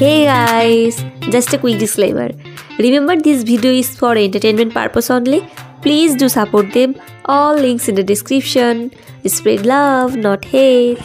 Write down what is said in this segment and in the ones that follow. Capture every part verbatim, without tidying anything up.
Hey guys, just a quick disclaimer. Remember, this video is for entertainment purpose only. Please do support them. All links in the description. Spread love, not hate.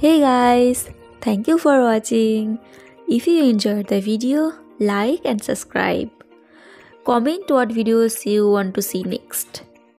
Hey guys, thank you for watching. If you enjoyed the video, like and subscribe. Comment what videos you want to see next.